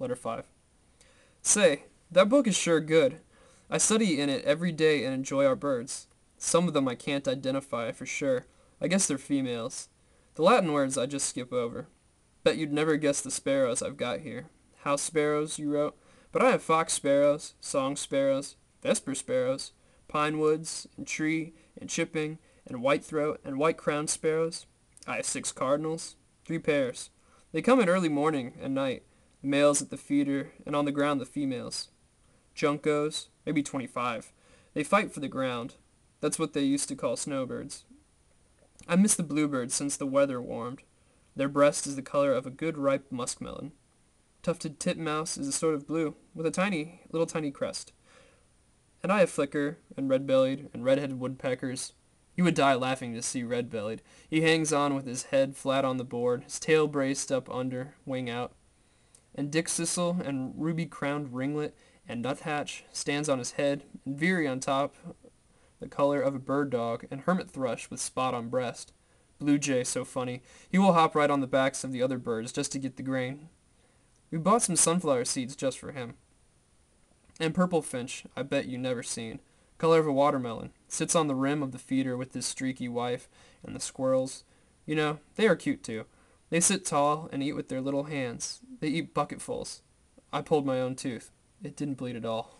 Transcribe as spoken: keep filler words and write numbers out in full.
Letter five. Say, that book is sure good. I study in it every day and enjoy our birds. Some of them I can't identify for sure. I guess they're females. The Latin words I just skip over. Bet you'd never guess the sparrows I've got here. House sparrows, you wrote, but I have fox sparrows, song sparrows, vesper sparrows, pine woods, and tree, and chipping, and white-throat, and white-crowned sparrows. I have six cardinals, three pairs. They come in early morning and night, the males at the feeder, and on the ground the females. Juncos, maybe twenty-five. They fight for the ground. That's what they used to call snowbirds. I miss the bluebirds since the weather warmed. Their breast is the color of a good ripe muskmelon. Tufted titmouse is a sort of blue, with a tiny, little tiny crest. And I have flicker, and red-bellied, and red-headed woodpeckers. You would die laughing to see red-bellied. He hangs on with his head flat on the board, his tail braced up under, wing out. And dick sisel, and ruby-crowned ringlet, and nuthatch stands on his head, and veery on top, the color of a bird dog, and hermit thrush with spot on breast. Blue jay, so funny. He will hop right on the backs of the other birds just to get the grain. We bought some sunflower seeds just for him. And purple finch, I bet you never seen. Color of a watermelon. Sits on the rim of the feeder with his streaky wife and the squirrels. You know, they are cute too. They sit tall and eat with their little hands. They eat bucketfuls. I pulled my own tooth. It didn't bleed at all.